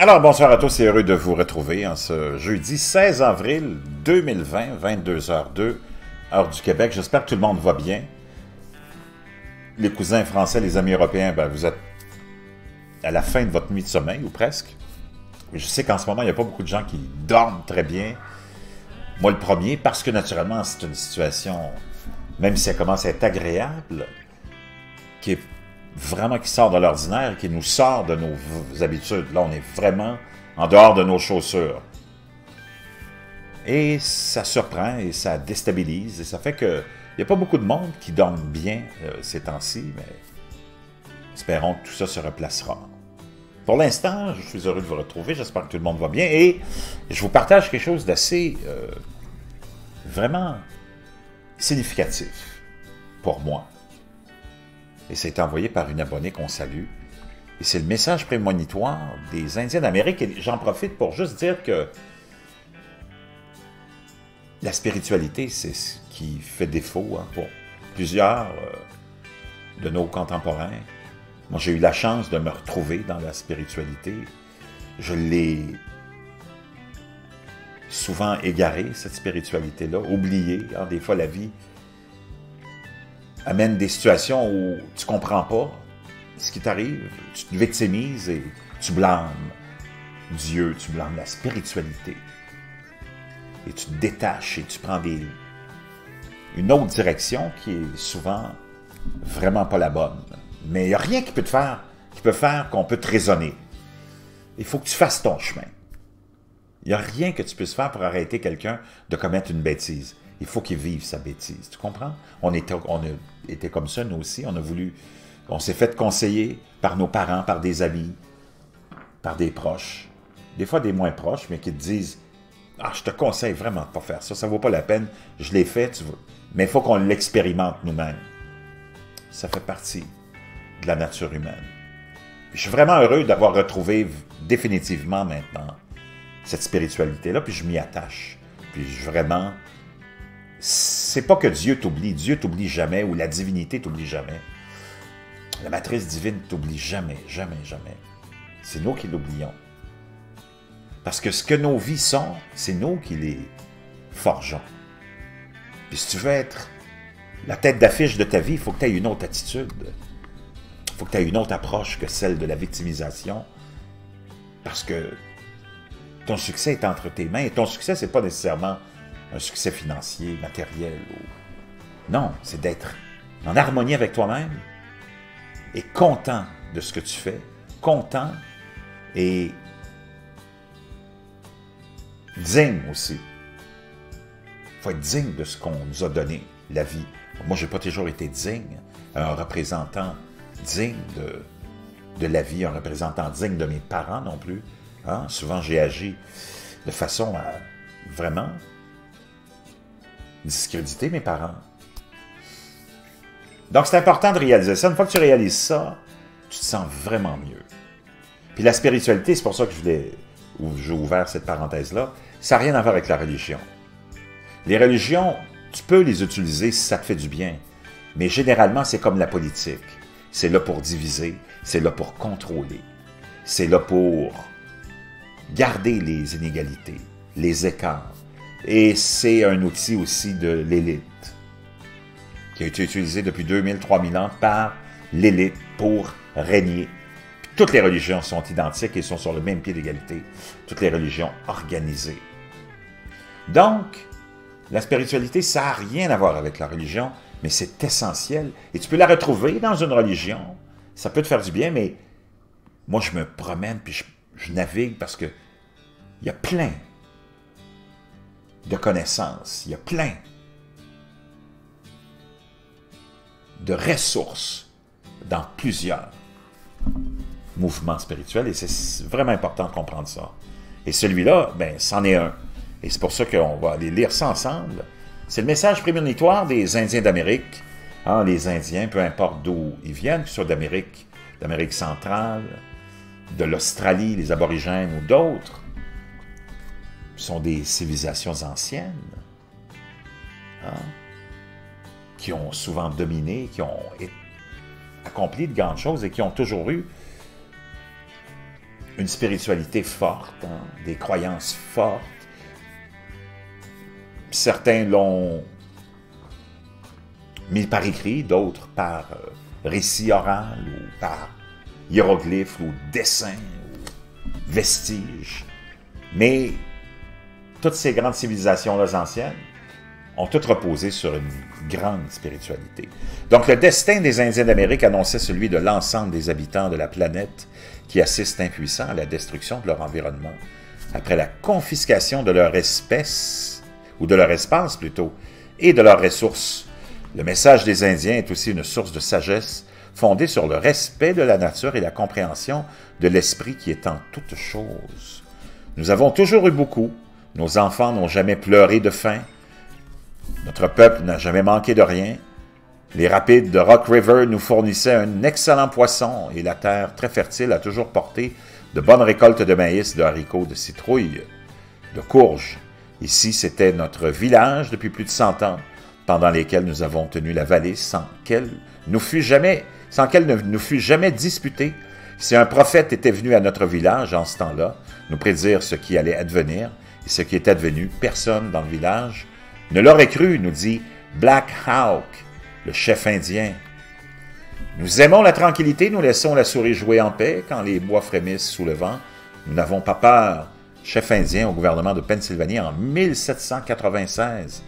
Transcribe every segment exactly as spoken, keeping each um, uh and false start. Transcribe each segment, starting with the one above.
Alors, bonsoir à tous et heureux de vous retrouver en ce jeudi seize avril deux mille vingt, vingt-deux heures zéro deux, heure du Québec. J'espère que tout le monde va bien. Les cousins français, les amis européens, ben, vous êtes à la fin de votre nuit de sommeil, ou presque. Je sais qu'en ce moment, il n'y a pas beaucoup de gens qui dorment très bien. Moi, le premier, parce que naturellement, c'est une situation, même si elle commence à être agréable, qui est vraiment qui sort de l'ordinaire, qui nous sort de nos habitudes. Là, on est vraiment en dehors de nos chaussures. Et ça surprend, et ça déstabilise, et ça fait que il n'y a pas beaucoup de monde qui dorme bien euh, ces temps-ci, mais espérons que tout ça se replacera. Pour l'instant, je suis heureux de vous retrouver, j'espère que tout le monde va bien, et je vous partage quelque chose d'assez euh, vraiment significatif pour moi. Et c'est envoyé par une abonnée qu'on salue. Et c'est le message prémonitoire des Indiens d'Amérique. Et j'en profite pour juste dire que la spiritualité, c'est ce qui fait défaut hein, pour plusieurs euh, de nos contemporains. Moi, j'ai eu la chance de me retrouver dans la spiritualité. Je l'ai souvent égarée, cette spiritualité-là, oubliée. Hein, des fois, la vie amène des situations où tu ne comprends pas ce qui t'arrive, tu te victimises et tu blâmes Dieu, tu blâmes la spiritualité. Et tu te détaches et tu prends des, une autre direction qui est souvent vraiment pas la bonne. Mais il n'y a rien qui peut te faire, qui peut faire qu'on peut te raisonner. Il faut que tu fasses ton chemin. Il n'y a rien que tu puisses faire pour arrêter quelqu'un de commettre une bêtise. Il faut qu'il vive sa bêtise, tu comprends? On était, on a été comme ça, nous aussi. On a voulu, on s'est fait conseiller par nos parents, par des amis, par des proches. Des fois, des moins proches, mais qui te disent « Ah, je te conseille vraiment de ne pas faire ça, ça ne vaut pas la peine, je l'ai fait, tu vois. » Mais il faut qu'on l'expérimente nous-mêmes. Ça fait partie de la nature humaine. Puis, je suis vraiment heureux d'avoir retrouvé définitivement maintenant cette spiritualité-là, puis je m'y attache. Puis je vraiment... C'est pas que Dieu t'oublie, Dieu t'oublie jamais, ou la divinité t'oublie jamais. La matrice divine t'oublie jamais, jamais, jamais. C'est nous qui l'oublions. Parce que ce que nos vies sont, c'est nous qui les forgeons. Puis si tu veux être la tête d'affiche de ta vie, il faut que tu aies une autre attitude. Il faut que tu aies une autre approche que celle de la victimisation. Parce que ton succès est entre tes mains, et ton succès, c'est pas nécessairement un succès financier, matériel. Ou... Non, c'est d'être en harmonie avec toi-même et content de ce que tu fais, content et digne aussi. Il faut être digne de ce qu'on nous a donné, la vie. Moi, je n'ai pas toujours été digne, un représentant digne de, de la vie, un représentant digne de mes parents non plus. Hein? Souvent, j'ai agi de façon à vraiment... discréditer mes parents. Donc, c'est important de réaliser ça. Une fois que tu réalises ça, tu te sens vraiment mieux. Puis la spiritualité, c'est pour ça que je voulais, ou j'ai ouvert cette parenthèse-là, ça n'a rien à voir avec la religion. Les religions, tu peux les utiliser si ça te fait du bien, mais généralement, c'est comme la politique. C'est là pour diviser, c'est là pour contrôler, c'est là pour garder les inégalités, les écarts. Et c'est un outil aussi de l'élite, qui a été utilisé depuis deux mille, trois mille ans par l'élite pour régner. Puis toutes les religions sont identiques et sont sur le même pied d'égalité, toutes les religions organisées. Donc, la spiritualité, ça n'a rien à voir avec la religion, mais c'est essentiel. Et tu peux la retrouver dans une religion, ça peut te faire du bien, mais moi je me promène puis je, je navigue parce que il y a plein de connaissances, il y a plein de ressources dans plusieurs mouvements spirituels et c'est vraiment important de comprendre ça. Et celui-là, ben, c'en est un. Et c'est pour ça qu'on va aller lire ça ensemble. C'est le message prémonitoire des Indiens d'Amérique. Hein, les Indiens, peu importe d'où ils viennent, que ce soit d'Amérique, d'Amérique centrale, de l'Australie, les aborigènes ou d'autres, sont des civilisations anciennes, hein, qui ont souvent dominé, qui ont accompli de grandes choses et qui ont toujours eu une spiritualité forte, hein, des croyances fortes. Certains l'ont mis par écrit, d'autres par euh, récit oral ou par hiéroglyphes ou dessins ou vestiges. Mais toutes ces grandes civilisations-là anciennes ont toutes reposé sur une grande spiritualité. Donc le destin des Indiens d'Amérique annonçait celui de l'ensemble des habitants de la planète qui assistent impuissants à la destruction de leur environnement après la confiscation de leur espèce, ou de leur espace plutôt, et de leurs ressources. Le message des Indiens est aussi une source de sagesse fondée sur le respect de la nature et la compréhension de l'esprit qui est en toutes choses. Nous avons toujours eu beaucoup. Nos enfants n'ont jamais pleuré de faim. Notre peuple n'a jamais manqué de rien. Les rapides de Rock River nous fournissaient un excellent poisson et la terre très fertile a toujours porté de bonnes récoltes de maïs, de haricots, de citrouilles, de courges. Ici, c'était notre village depuis plus de cent ans, pendant lesquels nous avons tenu la vallée sans qu'elle nous fût jamais, sans qu'elle ne nous fût jamais disputée. Si un prophète était venu à notre village en ce temps-là, nous prédire ce qui allait advenir et ce qui est advenu, personne dans le village ne l'aurait cru, nous dit Black Hawk, le chef indien. Nous aimons la tranquillité, nous laissons la souris jouer en paix quand les bois frémissent sous le vent. Nous n'avons pas peur, chef indien au gouvernement de Pennsylvanie en mille sept cent quatre-vingt-seize.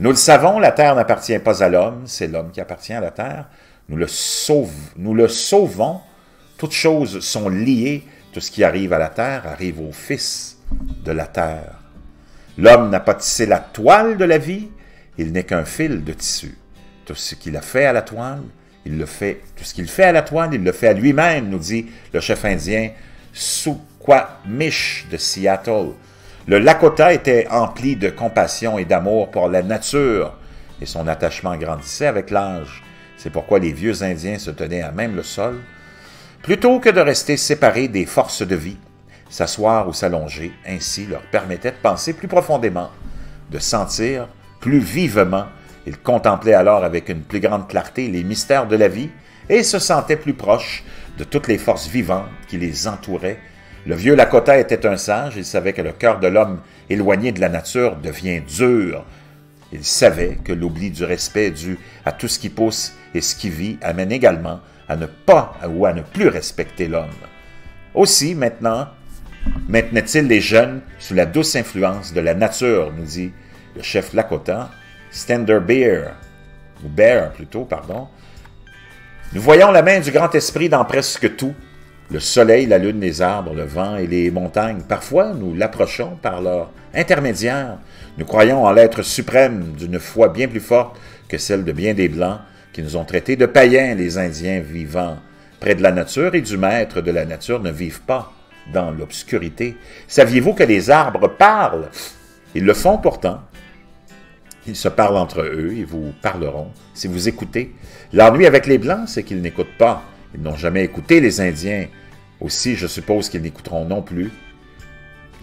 Nous le savons, la terre n'appartient pas à l'homme, c'est l'homme qui appartient à la terre. Nous le, sauve, nous le sauvons, toutes choses sont liées, tout ce qui arrive à la terre arrive au fils de la terre. L'homme n'a pas tissé la toile de la vie, il n'est qu'un fil de tissu. Tout ce qu'il a fait à la toile, il le fait, tout ce qu'il fait à la toile, il le fait à lui-même, nous dit le chef indien Suquamish de Seattle. Le Lakota était empli de compassion et d'amour pour la nature, et son attachement grandissait avec l'âge. C'est pourquoi les vieux Indiens se tenaient à même le sol, plutôt que de rester séparés des forces de vie. S'asseoir ou s'allonger, ainsi, leur permettait de penser plus profondément, de sentir plus vivement. Ils contemplaient alors avec une plus grande clarté les mystères de la vie et se sentaient plus proches de toutes les forces vivantes qui les entouraient. Le vieux Lakota était un sage, il savait que le cœur de l'homme éloigné de la nature devient dur. Il savait que l'oubli du respect dû à tout ce qui pousse et ce qui vit amène également à ne pas ou à ne plus respecter l'homme. Aussi, maintenant, maintenait-il les jeunes sous la douce influence de la nature, nous dit le chef Lakota, Standing Bear, ou Bear plutôt, pardon. Nous voyons la main du grand esprit dans presque tout. Le soleil, la lune, les arbres, le vent et les montagnes. Parfois, nous l'approchons par leur intermédiaire. Nous croyons en l'être suprême d'une foi bien plus forte que celle de bien des Blancs qui nous ont traités de païens, les Indiens vivants. Près de la nature et du maître de la nature ne vivent pas dans l'obscurité. Saviez-vous que les arbres parlent? Ils le font pourtant. Ils se parlent entre eux et vous parleront si vous écoutez. L'ennui avec les Blancs, c'est qu'ils n'écoutent pas. Ils n'ont jamais écouté les Indiens. Aussi, je suppose qu'ils n'écouteront non plus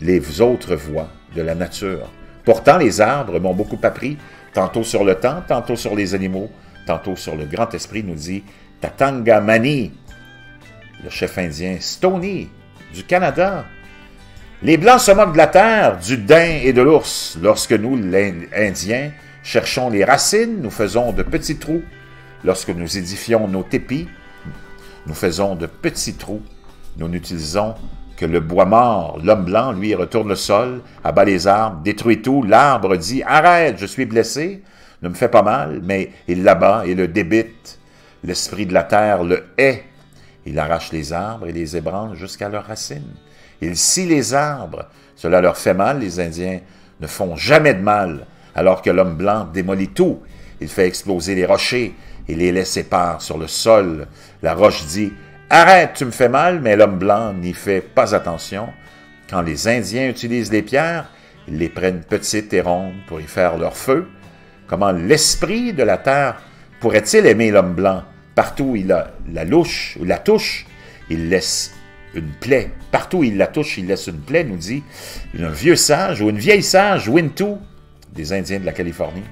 les autres voix de la nature. Pourtant, les arbres m'ont beaucoup appris, tantôt sur le temps, tantôt sur les animaux, tantôt sur le grand esprit, nous dit Tatanka Mani, le chef indien Stoney du Canada. Les Blancs se moquent de la terre, du daim et de l'ours. Lorsque nous, l'Indien, cherchons les racines, nous faisons de petits trous. Lorsque nous édifions nos tépis, nous faisons de petits trous. Nous n'utilisons que le bois mort. L'homme blanc, lui, retourne le sol, abat les arbres, détruit tout. L'arbre dit « Arrête, je suis blessé, ne me fais pas mal », mais il l'abat et le débite. L'esprit de la terre le hait. Il arrache les arbres et les ébranle jusqu'à leurs racines. Il scie les arbres. Cela leur fait mal. Les Indiens ne font jamais de mal, alors que l'homme blanc démolit tout. Il fait exploser les rochers et les laisse épars sur le sol. La roche dit « Arrête, tu me fais mal », mais l'homme blanc n'y fait pas attention. Quand les Indiens utilisent les pierres, ils les prennent petites et rondes pour y faire leur feu. Comment l'esprit de la terre pourrait-il aimer l'homme blanc? Partout où il a la louche ou la touche, il laisse une plaie. Partout où il la touche, il laisse une plaie, nous dit un vieux sage ou une vieille sage, Wintu, des Indiens de la Californie.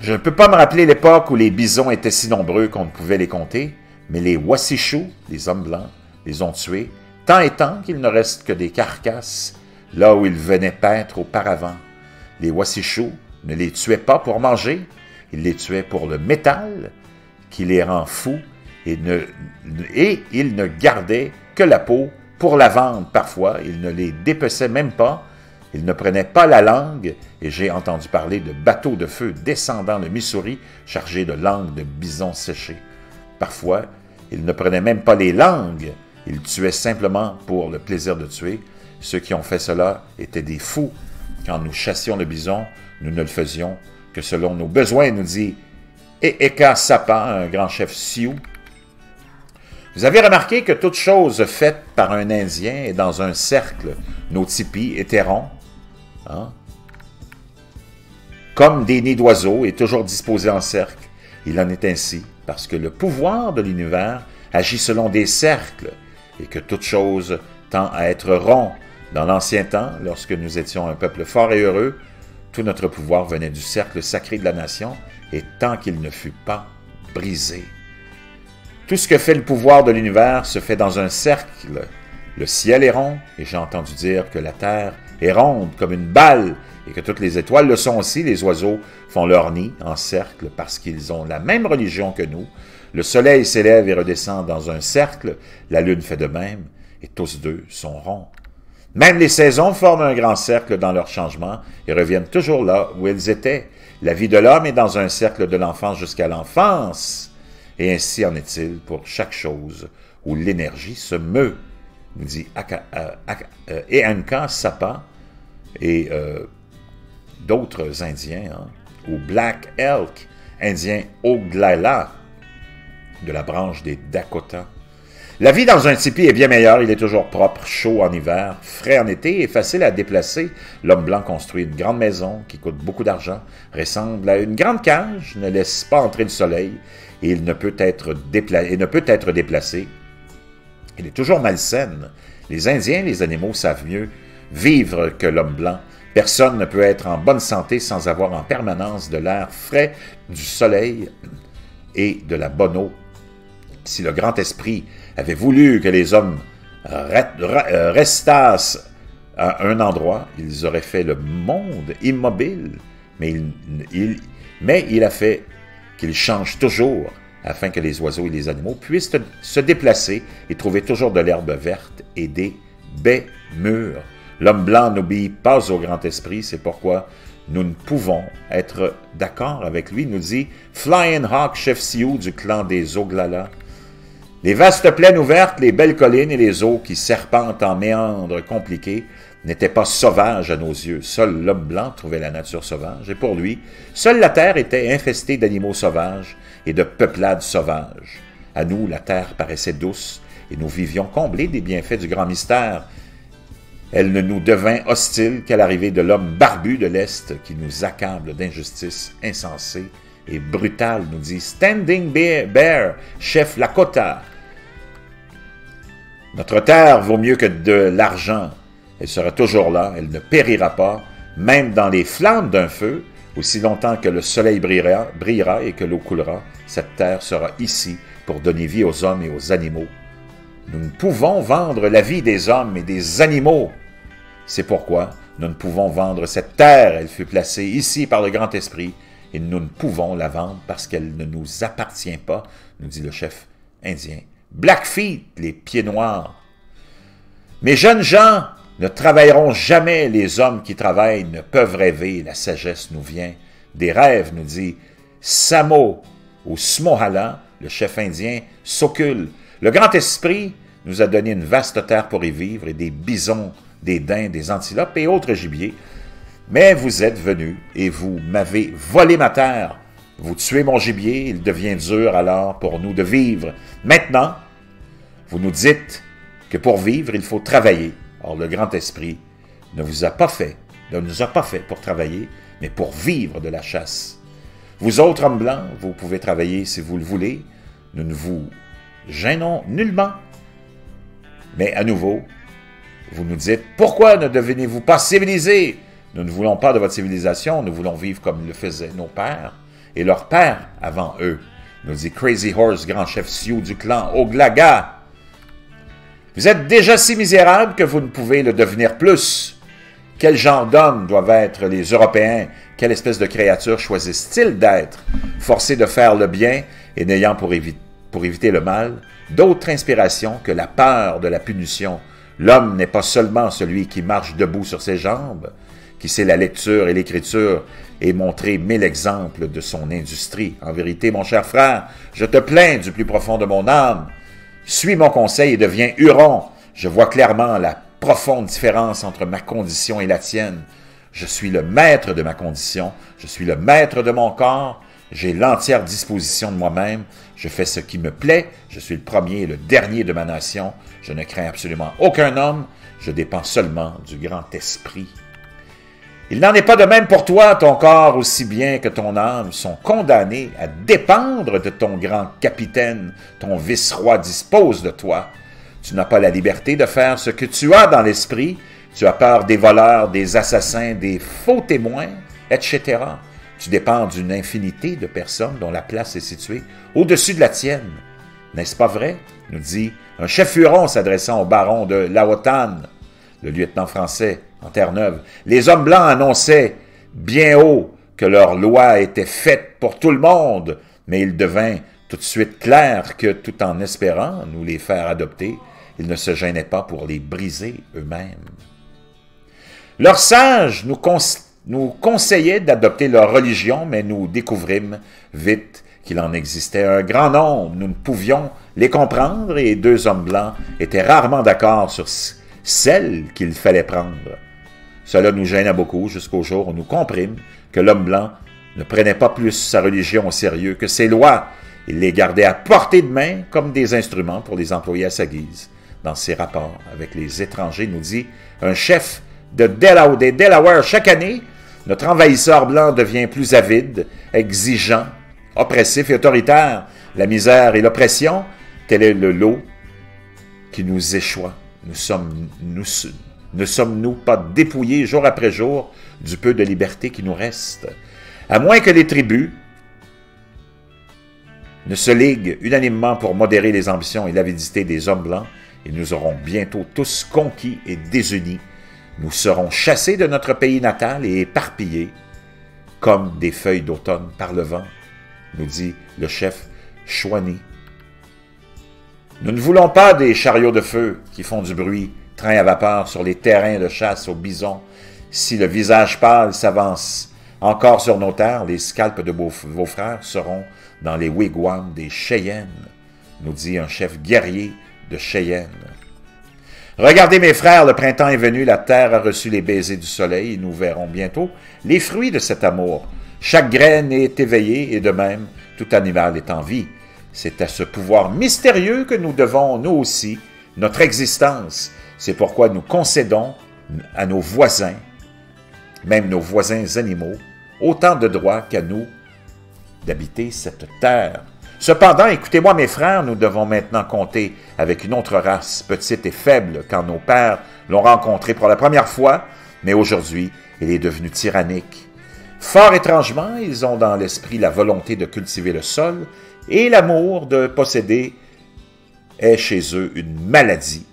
Je ne peux pas me rappeler l'époque où les bisons étaient si nombreux qu'on ne pouvait les compter, mais les Wasishus, les hommes blancs, les ont tués, tant et tant qu'il ne reste que des carcasses, là où ils venaient paître auparavant. Les Wasishous ne les tuaient pas pour manger, ils les tuaient pour le métal, qui les rend fous, et, ne, et ils ne gardaient que la peau pour la vendre parfois, ils ne les dépeçaient même pas, ils ne prenaient pas la langue, et j'ai entendu parler de bateaux de feu descendant le Missouri chargés de langues de bison séchées. Parfois, ils ne prenaient même pas les langues, ils tuaient simplement pour le plaisir de tuer. Ceux qui ont fait cela étaient des fous. Quand nous chassions le bison, nous ne le faisions que selon nos besoins, nous dit Heƙáka Sápa, un grand chef Sioux. Vous avez remarqué que toute chose faite par un Indien est dans un cercle. Nos tipis étaient ronds, hein, comme des nids d'oiseaux, et toujours disposés en cercle. Il en est ainsi parce que le pouvoir de l'univers agit selon des cercles et que toute chose tend à être rond. Dans l'ancien temps, lorsque nous étions un peuple fort et heureux, tout notre pouvoir venait du cercle sacré de la nation, et tant qu'il ne fut pas brisé. Tout ce que fait le pouvoir de l'univers se fait dans un cercle. Le ciel est rond, et j'ai entendu dire que la terre est ronde comme une balle, et que toutes les étoiles le sont aussi. Les oiseaux font leur nid en cercle parce qu'ils ont la même religion que nous. Le soleil s'élève et redescend dans un cercle, la lune fait de même, et tous deux sont ronds. Même les saisons forment un grand cercle dans leur changement et reviennent toujours là où elles étaient. La vie de l'homme est dans un cercle de l'enfance jusqu'à l'enfance, et ainsi en est-il pour chaque chose où l'énergie se meut, nous dit Heƙáka Sápa et euh, d'autres Indiens, hein, ou Black Elk, Indien Oglala, de la branche des Dakotas. La vie dans un tipi est bien meilleure, il est toujours propre, chaud en hiver, frais en été et facile à déplacer. L'homme blanc construit une grande maison qui coûte beaucoup d'argent, ressemble à une grande cage, ne laisse pas entrer le soleil et, il ne peut être dépla- et ne peut être déplacé. Il est toujours malsaine. Les Indiens, les animaux savent mieux vivre que l'homme blanc. Personne ne peut être en bonne santé sans avoir en permanence de l'air frais, du soleil et de la bonne eau. Si le grand esprit avait voulu que les hommes restassent à un endroit, ils auraient fait le monde immobile, mais il, il, mais il a fait qu'il change toujours afin que les oiseaux et les animaux puissent se déplacer et trouver toujours de l'herbe verte et des baies mûres. L'homme blanc n'obéit pas au grand esprit, c'est pourquoi nous ne pouvons être d'accord avec lui, nous dit Flying Hawk, chef Sioux du clan des Oglala. Les vastes plaines ouvertes, les belles collines et les eaux qui serpentent en méandres compliqués n'étaient pas sauvages à nos yeux. Seul l'homme blanc trouvait la nature sauvage, et pour lui, seule la terre était infestée d'animaux sauvages et de peuplades sauvages. À nous, la terre paraissait douce, et nous vivions comblés des bienfaits du grand mystère. Elle ne nous devint hostile qu'à l'arrivée de l'homme barbu de l'Est qui nous accable d'injustices insensées et brutales, nous dit Standing Bear, chef Lakota. Notre terre vaut mieux que de l'argent. Elle sera toujours là, elle ne périra pas, même dans les flammes d'un feu, aussi longtemps que le soleil brillera, brillera et que l'eau coulera. Cette terre sera ici pour donner vie aux hommes et aux animaux. Nous ne pouvons vendre la vie des hommes et des animaux. C'est pourquoi nous ne pouvons vendre cette terre. Elle fut placée ici par le Grand Esprit et nous ne pouvons la vendre parce qu'elle ne nous appartient pas, nous dit le chef indien. Blackfeet, les pieds noirs. Mes jeunes gens ne travailleront jamais. Les hommes qui travaillent ne peuvent rêver. La sagesse nous vient des rêves, nous dit Samo ou Smohala, le chef indien Sokul. Le Grand Esprit nous a donné une vaste terre pour y vivre et des bisons, des daims, des antilopes et autres gibiers. Mais vous êtes venus et vous m'avez volé ma terre. Vous tuez mon gibier, il devient dur alors pour nous de vivre. Maintenant, vous nous dites que pour vivre, il faut travailler. Or, le Grand Esprit ne vous a pas fait, ne nous a pas fait pour travailler, mais pour vivre de la chasse. Vous autres hommes blancs, vous pouvez travailler si vous le voulez. Nous ne vous gênons nullement. Mais à nouveau, vous nous dites, pourquoi ne devenez-vous pas civilisés? Nous ne voulons pas de votre civilisation, nous voulons vivre comme le faisaient nos pères et leurs pères avant eux, nous dit Crazy Horse, grand chef Sioux du clan Oglala. Vous êtes déjà si misérable que vous ne pouvez le devenir plus. Quel genre d'hommes doivent être les Européens? Quelle espèce de créature choisissent-ils d'être? Forcés de faire le bien et n'ayant pour, évi pour éviter le mal, d'autres inspirations que la peur de la punition. L'homme n'est pas seulement celui qui marche debout sur ses jambes, qui sait la lecture et l'écriture et montrer mille exemples de son industrie. En vérité, mon cher frère, je te plains du plus profond de mon âme. Suis mon conseil et deviens Huron. Je vois clairement la profonde différence entre ma condition et la tienne. Je suis le maître de ma condition, je suis le maître de mon corps, j'ai l'entière disposition de moi-même, je fais ce qui me plaît, je suis le premier et le dernier de ma nation, je ne crains absolument aucun homme, je dépends seulement du grand esprit. Il n'en est pas de même pour toi, ton corps aussi bien que ton âme sont condamnés à dépendre de ton grand capitaine, ton vice-roi dispose de toi. Tu n'as pas la liberté de faire ce que tu as dans l'esprit, tu as peur des voleurs, des assassins, des faux témoins, et cetera. Tu dépends d'une infinité de personnes dont la place est située au-dessus de la tienne. N'est-ce pas vrai? Nous dit un chef Huron s'adressant au baron de Lahontan, le lieutenant français en Terre-Neuve. Les hommes blancs annonçaient bien haut que leur loi était faite pour tout le monde, mais il devint tout de suite clair que, tout en espérant nous les faire adopter, ils ne se gênaient pas pour les briser eux-mêmes. Leurs sages nous, conse nous conseillaient d'adopter leur religion, mais nous découvrîmes vite qu'il en existait un grand nombre. Nous ne pouvions les comprendre et deux hommes blancs étaient rarement d'accord sur celle qu'il fallait prendre. Cela nous gêna beaucoup jusqu'au jour où nous comprîmes que l'homme blanc ne prenait pas plus sa religion au sérieux que ses lois. Il les gardait à portée de main comme des instruments pour les employer à sa guise. Dans ses rapports avec les étrangers, nous dit un chef de Delaware, des Delaware, chaque année, notre envahisseur blanc devient plus avide, exigeant, oppressif et autoritaire. La misère et l'oppression, tel est le lot qui nous échoit. Nous sommes, nous, ne sommes-nous pas dépouillés jour après jour du peu de liberté qui nous reste? À moins que les tribus ne se liguent unanimement pour modérer les ambitions et l'avidité des hommes blancs, et nous aurons bientôt tous conquis et désunis. Nous serons chassés de notre pays natal et éparpillés comme des feuilles d'automne par le vent, nous dit le chef Chouani. Nous ne voulons pas des chariots de feu qui font du bruit, trains à vapeur sur les terrains de chasse aux bisons. Si le visage pâle s'avance encore sur nos terres, les scalpes de vos, vos frères seront dans les wigwams des Cheyennes, nous dit un chef guerrier de Cheyenne. Regardez mes frères, le printemps est venu, la terre a reçu les baisers du soleil et nous verrons bientôt les fruits de cet amour. Chaque graine est éveillée et de même, tout animal est en vie. C'est à ce pouvoir mystérieux que nous devons, nous aussi, notre existence. C'est pourquoi nous concédons à nos voisins, même nos voisins animaux, autant de droits qu'à nous d'habiter cette terre. Cependant, écoutez-moi mes frères, nous devons maintenant compter avec une autre race, petite et faible, quand nos pères l'ont rencontrée pour la première fois, mais aujourd'hui, elle est devenue tyrannique. Fort étrangement, ils ont dans l'esprit la volonté de cultiver le sol et l'amour de posséder est chez eux une maladie.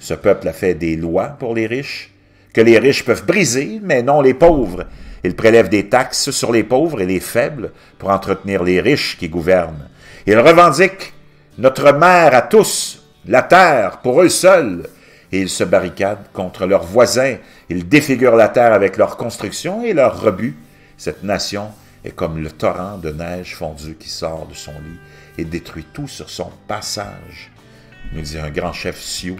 Ce peuple a fait des lois pour les riches, que les riches peuvent briser, mais non les pauvres. Ils prélèvent des taxes sur les pauvres et les faibles pour entretenir les riches qui gouvernent. Ils revendiquent notre mère à tous, la terre, pour eux seuls. Et ils se barricadent contre leurs voisins. Ils défigurent la terre avec leurs constructions et leurs rebuts. Cette nation est comme le torrent de neige fondue qui sort de son lit et détruit tout sur son passage, nous dit un grand chef Sioux.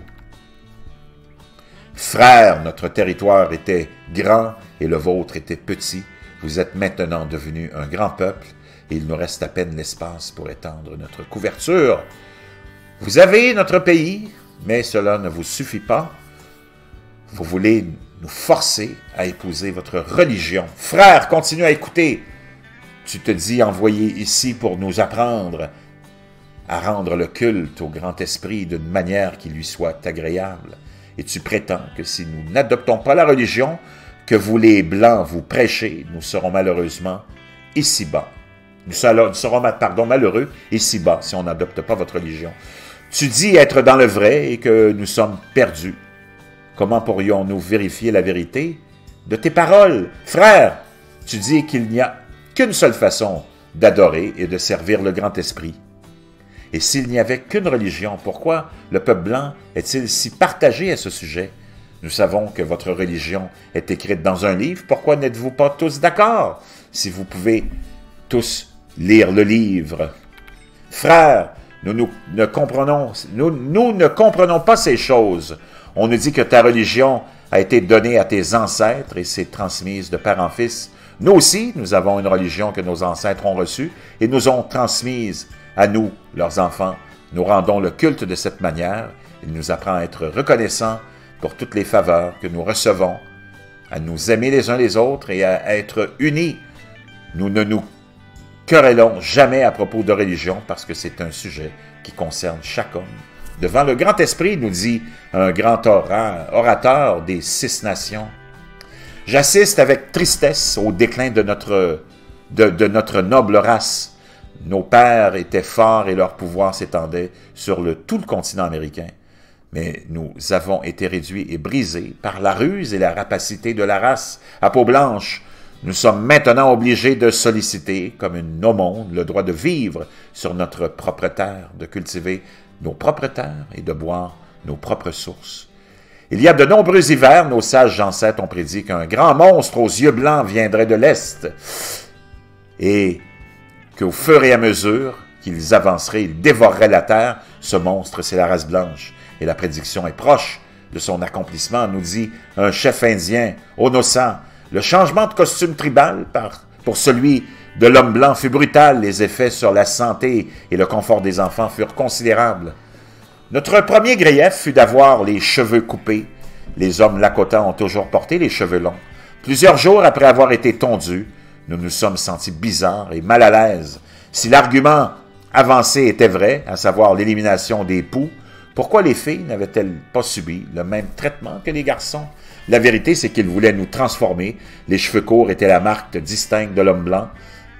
Frères, notre territoire était grand et le vôtre était petit. Vous êtes maintenant devenus un grand peuple et il nous reste à peine l'espace pour étendre notre couverture. Vous avez notre pays, mais cela ne vous suffit pas. Vous voulez nous forcer à épouser votre religion. Frères, continue à écouter. Tu te dis envoyé ici pour nous apprendre à rendre le culte au grand esprit d'une manière qui lui soit agréable. Et tu prétends que si nous n'adoptons pas la religion que vous les Blancs vous prêchez, nous serons malheureusement ici-bas. Nous serons, nous serons pardon, malheureux ici-bas si on n'adopte pas votre religion. Tu dis être dans le vrai et que nous sommes perdus. Comment pourrions-nous vérifier la vérité de tes paroles? Frère, tu dis qu'il n'y a qu'une seule façon d'adorer et de servir le grand esprit. Et s'il n'y avait qu'une religion, pourquoi le peuple blanc est-il si partagé à ce sujet? Nous savons que votre religion est écrite dans un livre, pourquoi n'êtes-vous pas tous d'accord si vous pouvez tous lire le livre? Frère, nous, nous, ne comprenons, nous, nous ne comprenons pas ces choses. On nous dit que ta religion a été donnée à tes ancêtres et s'est transmise de père en fils. Nous aussi, nous avons une religion que nos ancêtres ont reçue et nous ont transmise à nous, leurs enfants. Nous rendons le culte de cette manière. Il nous apprend à être reconnaissants pour toutes les faveurs que nous recevons, à nous aimer les uns les autres et à être unis. Nous ne nous querellons jamais à propos de religion parce que c'est un sujet qui concerne chaque homme. Devant le grand esprit, nous dit un grand orateur des six nations, j'assiste avec tristesse au déclin de notre, de, de notre noble race. Nos pères étaient forts et leur pouvoir s'étendait sur le, tout le continent américain. Mais nous avons été réduits et brisés par la ruse et la rapacité de la race à peau blanche. Nous sommes maintenant obligés de solliciter, comme une aumône, le droit de vivre sur notre propre terre, de cultiver nos propres terres et de boire nos propres sources. Il y a de nombreux hivers, nos sages ancêtres ont prédit qu'un grand monstre aux yeux blancs viendrait de l'Est et qu'au fur et à mesure qu'ils avanceraient, ils dévoreraient la terre. Ce monstre, c'est la race blanche. Et la prédiction est proche de son accomplissement, nous dit un chef indien, Onosan. Le changement de costume tribal par, pour celui de l'homme blanc fut brutal. Les effets sur la santé et le confort des enfants furent considérables. Notre premier grief fut d'avoir les cheveux coupés. Les hommes Lakota ont toujours porté les cheveux longs. Plusieurs jours après avoir été tondus, nous nous sommes sentis bizarres et mal à l'aise. Si l'argument avancé était vrai, à savoir l'élimination des poux, pourquoi les filles n'avaient-elles pas subi le même traitement que les garçons? La vérité, c'est qu'ils voulaient nous transformer. Les cheveux courts étaient la marque distincte de l'homme blanc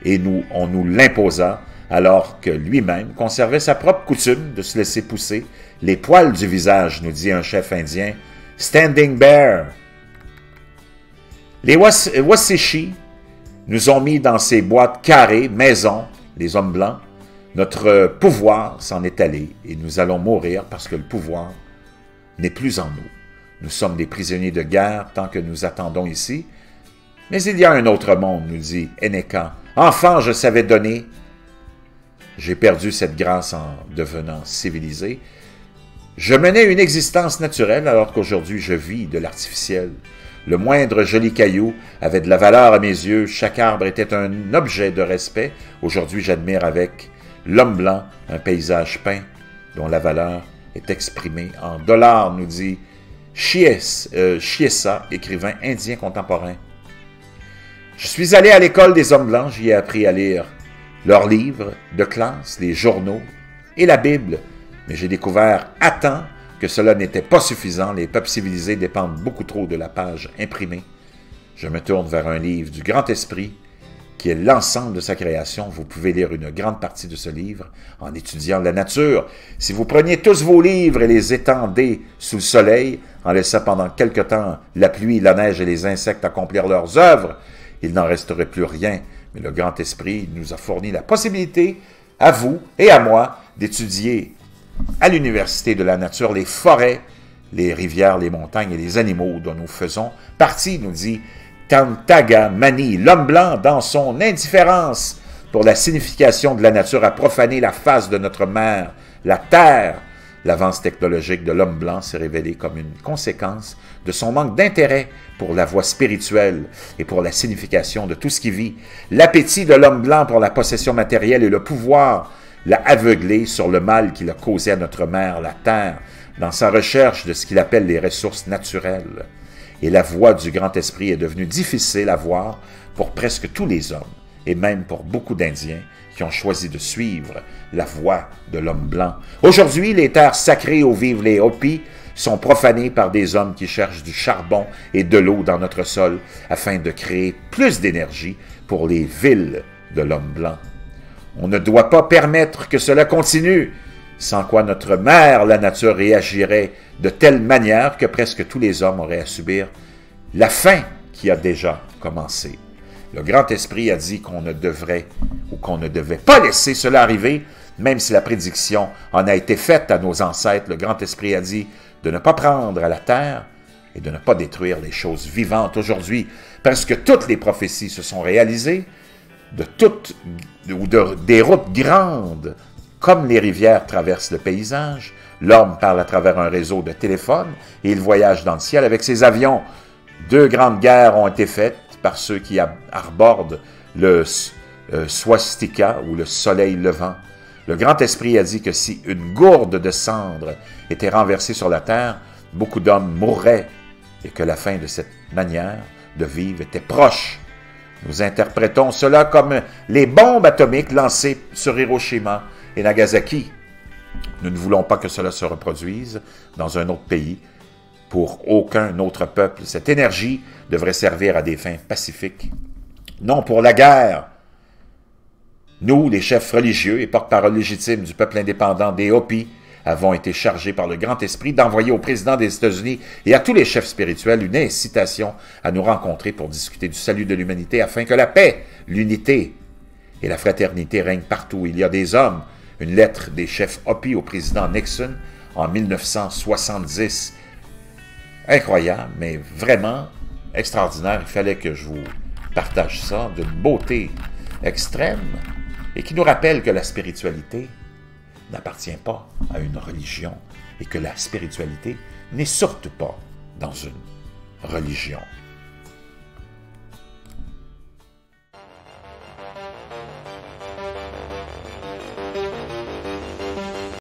et nous, on nous l'imposa alors que lui-même conservait sa propre coutume de se laisser pousser les poils du visage, nous dit un chef indien, Standing Bear. Les Wasishis nous ont mis dans ces boîtes carrées, maisons, les hommes blancs. Notre pouvoir s'en est allé et nous allons mourir parce que le pouvoir n'est plus en nous. Nous sommes des prisonniers de guerre tant que nous attendons ici. Mais il y a un autre monde, nous dit Heñáka. Enfant, je savais donner. J'ai perdu cette grâce en devenant civilisé. Je menais une existence naturelle alors qu'aujourd'hui je vis de l'artificiel. Le moindre joli caillou avait de la valeur à mes yeux. Chaque arbre était un objet de respect. Aujourd'hui, j'admire avec l'homme blanc, un paysage peint dont la valeur est exprimée en dollars, nous dit Chiesa, écrivain indien contemporain. Je suis allé à l'école des hommes blancs, j'y ai appris à lire leurs livres de classe, les journaux et la Bible, mais j'ai découvert à temps que cela n'était pas suffisant, les peuples civilisés dépendent beaucoup trop de la page imprimée. Je me tourne vers un livre du Grand Esprit, qui est l'ensemble de sa création. Vous pouvez lire une grande partie de ce livre en étudiant la nature. Si vous preniez tous vos livres et les étendez sous le soleil, en laissant pendant quelque temps la pluie, la neige et les insectes accomplir leurs œuvres, il n'en resterait plus rien. Mais le Grand Esprit nous a fourni la possibilité, à vous et à moi, d'étudier à l'université de la nature les forêts, les rivières, les montagnes et les animaux dont nous faisons partie, nous dit Tatanka Mani, l'homme blanc, dans son indifférence pour la signification de la nature, a profané la face de notre mère, la terre. L'avance technologique de l'homme blanc s'est révélée comme une conséquence de son manque d'intérêt pour la voie spirituelle et pour la signification de tout ce qui vit. L'appétit de l'homme blanc pour la possession matérielle et le pouvoir l'a aveuglé sur le mal qu'il a causé à notre mère, la terre, dans sa recherche de ce qu'il appelle les ressources naturelles. Et la voie du Grand Esprit est devenue difficile à voir pour presque tous les hommes, et même pour beaucoup d'Indiens qui ont choisi de suivre la voie de l'homme blanc. Aujourd'hui, les terres sacrées où vivent les Hopis sont profanées par des hommes qui cherchent du charbon et de l'eau dans notre sol afin de créer plus d'énergie pour les villes de l'homme blanc. On ne doit pas permettre que cela continue. sans quoi notre mère, la nature, réagirait de telle manière que presque tous les hommes auraient à subir la faim qui a déjà commencé. Le grand esprit a dit qu'on ne devrait ou qu'on ne devait pas laisser cela arriver, même si la prédiction en a été faite à nos ancêtres. Le grand esprit a dit de ne pas prendre à la terre et de ne pas détruire les choses vivantes. Aujourd'hui, presque toutes les prophéties se sont réalisées, de toutes ou de, des routes grandes, comme les rivières traversent le paysage, l'homme parle à travers un réseau de téléphones et il voyage dans le ciel avec ses avions. Deux grandes guerres ont été faites par ceux qui arbordent le euh, swastika ou le soleil levant. Le grand esprit a dit que si une gourde de cendres était renversée sur la terre, beaucoup d'hommes mourraient et que la fin de cette manière de vivre était proche. Nous interprétons cela comme les bombes atomiques lancées sur Hiroshima et Nagasaki. Nous ne voulons pas que cela se reproduise dans un autre pays. Pour aucun autre peuple, cette énergie devrait servir à des fins pacifiques, non pour la guerre. Nous, les chefs religieux et porte-parole légitimes du peuple indépendant des Hopis, avons été chargés par le Grand Esprit d'envoyer au président des États-Unis et à tous les chefs spirituels une incitation à nous rencontrer pour discuter du salut de l'humanité afin que la paix, l'unité et la fraternité règnent partout. Il y a des hommes. Une lettre des chefs Hopis au président Nixon en mille neuf cent soixante-dix. Incroyable, mais vraiment extraordinaire. Il fallait que je vous partage ça d'une beauté extrême et qui nous rappelle que la spiritualité n'appartient pas à une religion et que la spiritualité n'est surtout pas dans une religion.